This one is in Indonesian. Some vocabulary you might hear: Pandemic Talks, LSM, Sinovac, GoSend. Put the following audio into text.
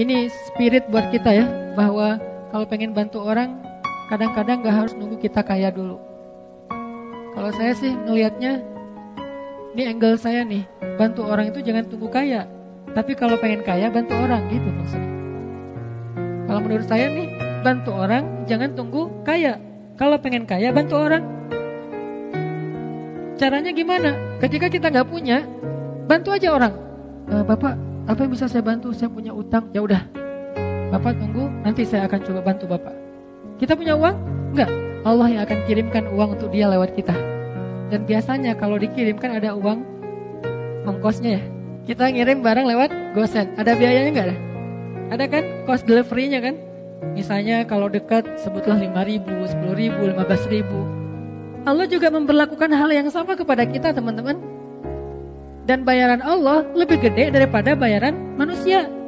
ini spirit buat kita ya, bahwa kalau pengen bantu orang kadang-kadang gak harus nunggu kita kaya dulu. Kalau saya sih ngelihatnya, ini angle saya nih, bantu orang itu jangan tunggu kaya, tapi kalau pengen kaya bantu orang gitu maksudnya. Kalau menurut saya nih, bantu orang jangan tunggu kaya, kalau pengen kaya bantu orang. Caranya gimana? Ketika kita gak punya, bantu aja orang. Bapak, apa yang bisa saya bantu? Saya punya utang. Ya udah, Bapak tunggu, nanti saya akan coba bantu Bapak. Kita punya uang? Enggak. Allah yang akan kirimkan uang untuk dia lewat kita. Dan biasanya kalau dikirimkan ada uang ongkosnya ya. Kita ngirim barang lewat GoSend. Ada biayanya enggak ada? Ada kan? Cost delivery-nya kan? Misalnya kalau dekat sebutlah 5.000, 10.000, 15.000. Allah juga memperlakukan hal yang sama kepada kita teman-teman. Dan bayaran Allah lebih gede daripada bayaran manusia.